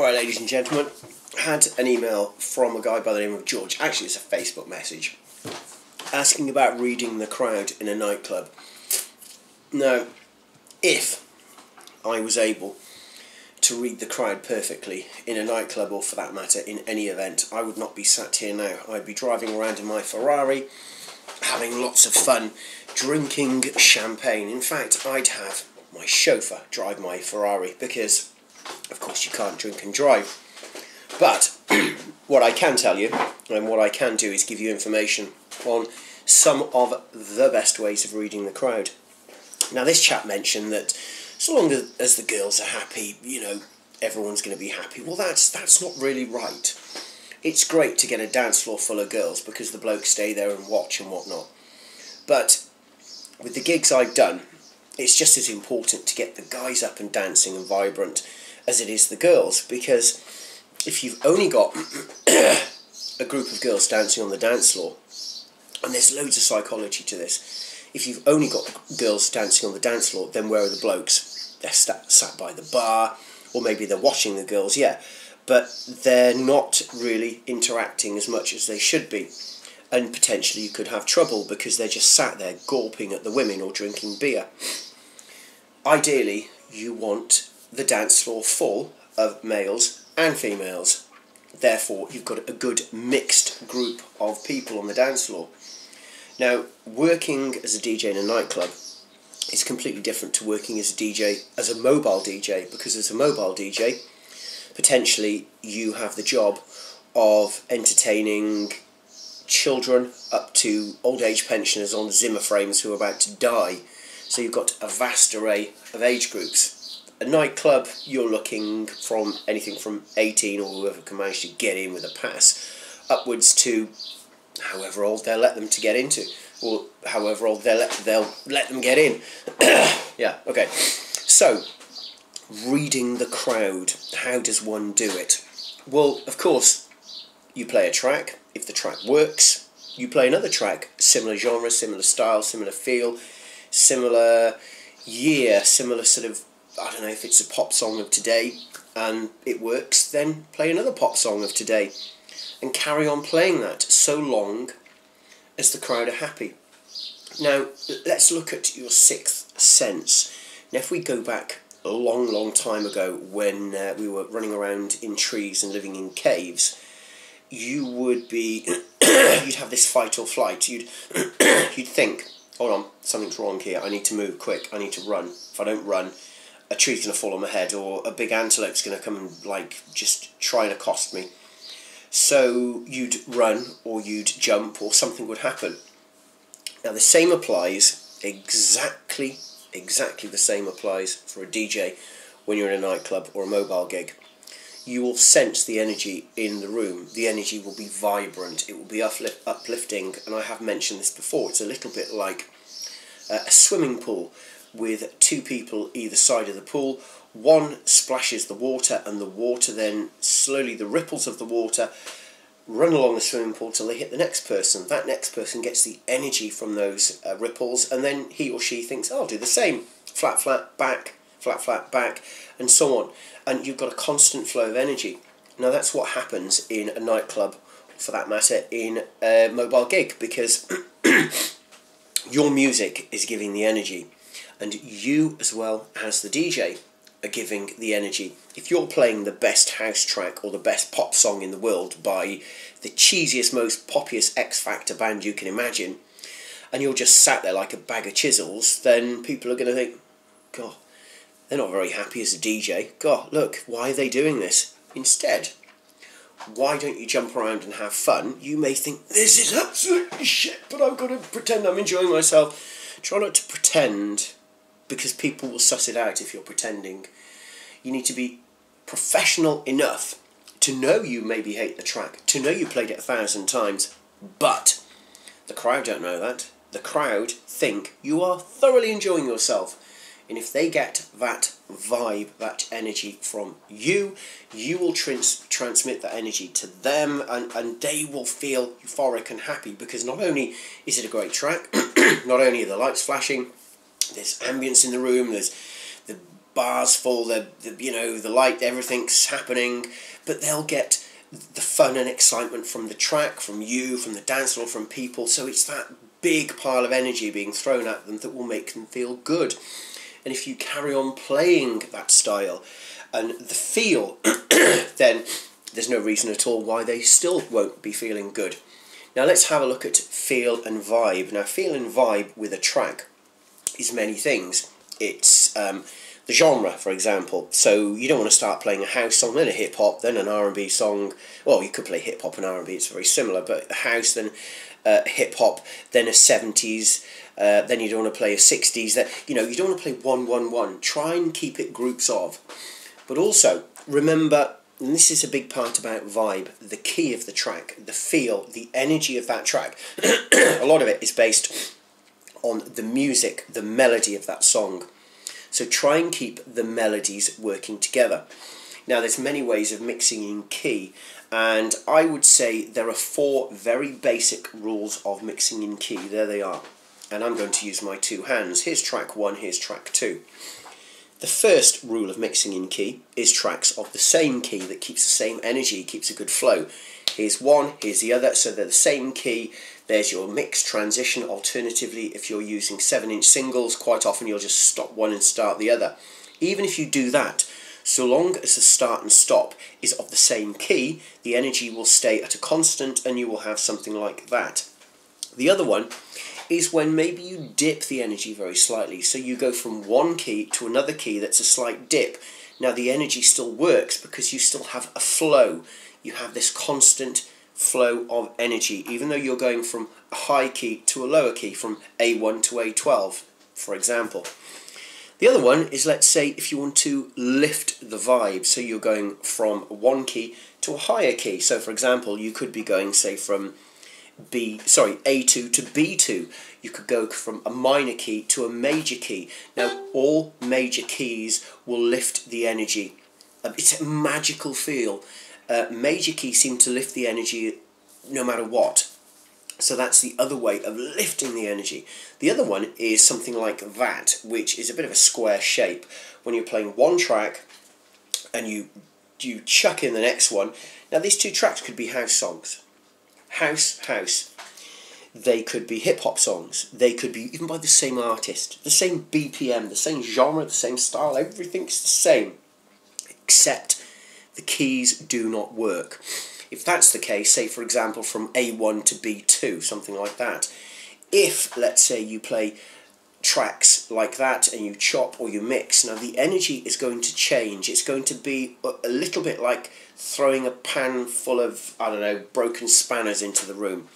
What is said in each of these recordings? Alright, ladies and gentlemen, I had an email from a guy by the name of George, actually it's a Facebook message, asking about reading the crowd in a nightclub. Now, if I was able to read the crowd perfectly in a nightclub, or for that matter in any event, I would not be sat here now. I'd be driving around in my Ferrari, having lots of fun, drinking champagne. In fact, I'd have my chauffeur drive my Ferrari, because of course you can't drink and drive. But what I can tell you, and what I can do, is give you information on some of the best ways of reading the crowd. Now, this chap mentioned that so long as the girls are happy, you know, everyone's going to be happy. Well, that's not really right. It's great to get a dance floor full of girls because the blokes stay there and watch and whatnot. But with the gigs I've done, it's just as important to get the guys up and dancing and vibrant as it is the girls, because if you've only got a group of girls dancing on the dance floor, and there's loads of psychology to this, if you've only got girls dancing on the dance floor, then where are the blokes? They're sat by the bar, or maybe they're watching the girls, yeah, but they're not really interacting as much as they should be. And potentially you could have trouble because they're just sat there gawping at the women or drinking beer. Ideally, you want the dance floor full of males and females. Therefore, you've got a good mixed group of people on the dance floor. Now, working as a DJ in a nightclub is completely different to working as a DJ, as a mobile DJ, because as a mobile DJ, potentially you have the job of entertaining children up to old age pensioners on Zimmer frames who are about to die. So you've got a vast array of age groups. A nightclub, you're looking from anything from 18, or whoever can manage to get in with a pass, upwards to however old they'll let them to get into, or however old they'll let them get in. Yeah, okay. So, reading the crowd, how does one do it? Well, of course, you play a track. If the track works, you play another track, similar genre, similar style, similar feel, similar year, similar sort of, I don't know, if it's a pop song of today and it works, then play another pop song of today and carry on playing that so long as the crowd are happy. Now, let's look at your sixth sense. Now, if we go back a long, long time ago when we were running around in trees and living in caves, you would be, you'd have this fight or flight, you'd think, hold on, something's wrong here, I need to move quick, I need to run. If I don't run, a tree's going to fall on my head, or a big antelope's going to come and, like, just try and accost me. So you'd run, or you'd jump, or something would happen. Now the same applies, exactly the same applies for a DJ when you're in a nightclub or a mobile gig. You will sense the energy in the room. The energy will be vibrant, it will be uplifting, and I have mentioned this before, it's a little bit like a swimming pool with two people either side of the pool. One splashes the water, and the water then slowly, the ripples of the water run along the swimming pool till they hit the next person. That next person gets the energy from those ripples, and then he or she thinks, oh, I'll do the same. Flat, flat, back. Flat, flat, back, and so on. And you've got a constant flow of energy. Now, that's what happens in a nightclub, for that matter, in a mobile gig, because your music is giving the energy, and you, as well as the DJ, are giving the energy. If you're playing the best house track or the best pop song in the world by the cheesiest, most poppiest X Factor band you can imagine, and you're just sat there like a bag of chisels, then people are going to think, God, they're not very happy as a DJ. God, look, why are they doing this? Instead, why don't you jump around and have fun? You may think, this is absolutely shit, but I've got to pretend I'm enjoying myself. Try not to pretend, because people will suss it out if you're pretending. You need to be professional enough to know you maybe hate the track, to know you played it 1,000 times, but the crowd don't know that. The crowd think you are thoroughly enjoying yourself. And if they get that vibe, that energy from you, you will transmit that energy to them, and they will feel euphoric and happy, because not only is it a great track, not only are the lights flashing, there's ambience in the room, there's the bar's full, the light, everything's happening, but they'll get the fun and excitement from the track, from you, from the dance floor, from people. So it's that big pile of energy being thrown at them that will make them feel good. And if you carry on playing that style and the feel, then there's no reason at all why they still won't be feeling good. Now let's have a look at feel and vibe. Now feel and vibe with a track is many things. It's the genre, for example. So you don't want to start playing a house song, then a hip-hop, then an R&B song. Well, you could play hip-hop and R&B, it's very similar, but the house, then hip-hop, then a 70s, then you don't want to play a 60s. Then, you know, you don't want to play 1-1-1. Try and keep it groups of. But also, remember, and this is a big part about vibe, the key of the track, the feel, the energy of that track. A lot of it is based on the music, the melody of that song. So try and keep the melodies working together. Now there's many ways of mixing in key, and I would say there are 4 very basic rules of mixing in key. There they are. And I'm going to use my 2 hands. Here's track 1, here's track 2. The first rule of mixing in key is tracks of the same key that keeps the same energy, keeps a good flow. Here's one, here's the other, so they're the same key. There's your mix transition. Alternatively, if you're using 7-inch singles, quite often you'll just stop one and start the other. Even if you do that, so long as the start and stop is of the same key, the energy will stay at a constant and you will have something like that. The other one is when maybe you dip the energy very slightly. So you go from one key to another key that's a slight dip. Now the energy still works because you still have a flow. You have this constant flow of energy, even though you're going from a high key to a lower key, from A1 to A12, for example. The other one is, let's say, if you want to lift the vibe. So you're going from one key to a higher key. So for example, you could be going, say, from A2 to B2. You could go from a minor key to a major key. Now, all major keys will lift the energy. It's a magical feel. Major keys seem to lift the energy no matter what. So that's the other way of lifting the energy. The other one is something like that, which is a bit of a square shape. When you're playing one track and you chuck in the next one. Now, these 2 tracks could be house songs. House. They could be hip-hop songs. They could be even by the same artist, the same BPM, the same genre, the same style. Everything's the same, except the keys do not work. If that's the case, say, for example, from A1 to B2, something like that. If, let's say, you play tracks like that and you chop or you mix, now the energy is going to change. It's going to be a little bit like throwing a pan full of, I don't know, broken spanners into the room.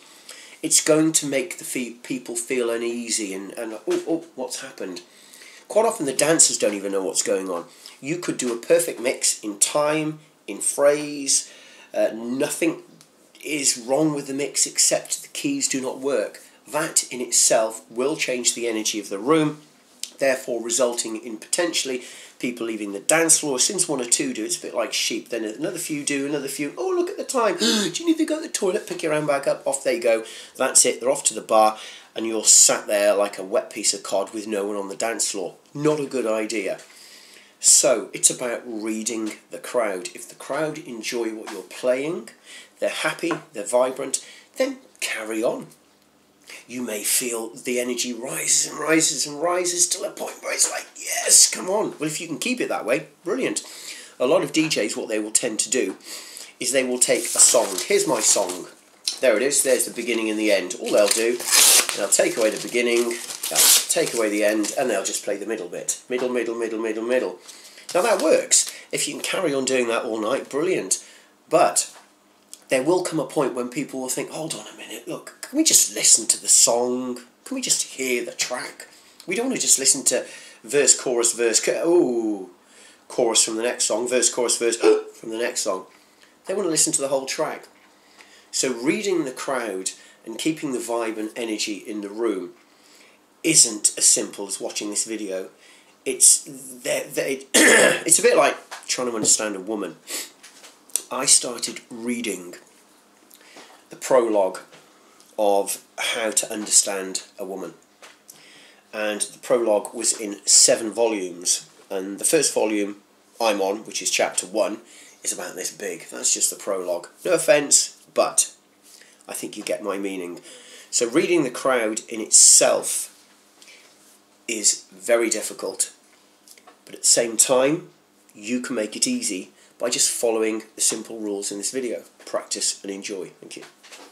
It's going to make the people feel uneasy and oh, what's happened? Quite often the dancers don't even know what's going on. You could do a perfect mix in time, in phrase, nothing is wrong with the mix except the keys do not work. That in itself will change the energy of the room, therefore resulting in potentially people leaving the dance floor. Since 1 or 2 do, it's a bit like sheep. Then another few do, another few. Oh, look at the time. Do you need to go to the toilet? Pick your own bag up. Off they go. That's it. They're off to the bar. And you're sat there like a wet piece of cod with no one on the dance floor. Not a good idea. So it's about reading the crowd. If the crowd enjoy what you're playing, they're happy, they're vibrant, then carry on. You may feel the energy rises and rises and rises till a point where it's like, yes, come on. Well, if you can keep it that way, brilliant. A lot of DJs, what they will tend to do is they will take a song. Here's my song. There it is. There's the beginning and the end. All they'll do, they'll take away the beginning, they'll take away the end, and they'll just play the middle bit. Middle, middle, middle, middle, middle. Now, that works. If you can carry on doing that all night, brilliant. But there will come a point when people will think, hold on a minute, look, can we just listen to the song? Can we just hear the track? We don't want to just listen to verse, chorus, verse, chorus from the next song, verse, chorus, verse from the next song. They want to listen to the whole track. So reading the crowd and keeping the vibe and energy in the room isn't as simple as watching this video. It's a bit like trying to understand a woman. I started reading the prologue of How to Understand a Woman, and the prologue was in 7 volumes. And the first volume I'm on, which is chapter 1, is about this big. That's just the prologue. No offence, but I think you get my meaning. So reading The Crowd in itself is very difficult, but at the same time you can make it easy by just following the simple rules in this video. Practice and enjoy. Thank you.